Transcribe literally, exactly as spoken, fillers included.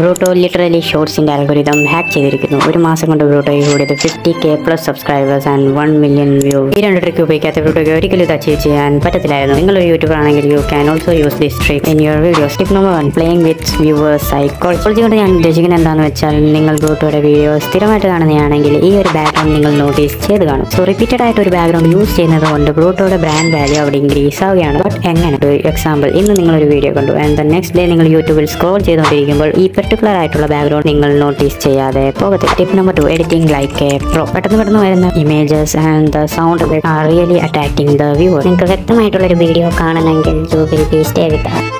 Brutto literally shorts in the algorithm hack ചെയ്തിരിക്കുന്നു. ഒരു മാസം കൊണ്ട് Bruttoയിൽ കൂടിയത് fifty K plus subscribers and one million views. ഈ രണ്ട് ട്രിക്ക് ഉപയോഗിക്കാത്ത Bruttoയ്ക്ക് ഒരിക്കലും ഇത് അച്ചീവ് ചെയ്യാൻ പറ്റത്തില്ലായിരുന്നു. നിങ്ങളൊരു യൂട്യൂബർ ആണെങ്കിൽ you can also use this trick in your videos. Tip number one, playing with viewers psychology. കൊണ്ട് ഞാൻ ഉദ്ദേശിക്കുന്നത് എന്താണെന്ന് വെച്ചാൽ നിങ്ങൾ Bruttoയുടെ വീഡിയോസ് സ്ഥിരമായിട്ട് കാണുകയാണെങ്കിൽ ഈ ഒരു ബാക്ക്ഗ്രൗണ്ട് നിങ്ങൾ നോട്ടീസ് ചെയ്ത് കാണും. സോ റിപ്പീറ്റഡ് ആയിട്ട് ഒരു ബാക്ക്ഗ്രൗണ്ട് യൂസ് ചെയ്യുന്നത് കൊണ്ട് Bruttoയുടെ ബ്രാൻഡ് വാല്യൂ അവിടെ ഇൻക്രീസ് ആവുകയാണ്. ബട്ട് എങ്ങനെ? ഒരു എക്സാമ്പിൾ ഇന്ന് നിങ്ങൾ ഒരു വീഡിയോ കണ്ടു ആൻഡ് ദ നെക്സ്റ്റ് ഡേ നിങ്ങൾ യൂട്യൂബിൽ സ്ക്രോൾ ചെയ്തുകൊണ്ടിരിക്കുമ്പോൾ ഈ പർട്ടിക്കുലർ ആയിട്ടുള്ള ബാക്ക്ഗ്രൗണ്ട് നിങ്ങൾ നോട്ടീസ് ചെയ്യാതെ പോകത്തില്ല. Tip number two, editing like a pro. പെട്ടെന്ന് പെട്ടെന്ന് വരുന്ന images and the sound are really attacking the viewer. നിങ്ങൾക്ക് വ്യക്തമായിട്ടുള്ളൊരു വീഡിയോ കാണണമെങ്കിൽ you will be stay with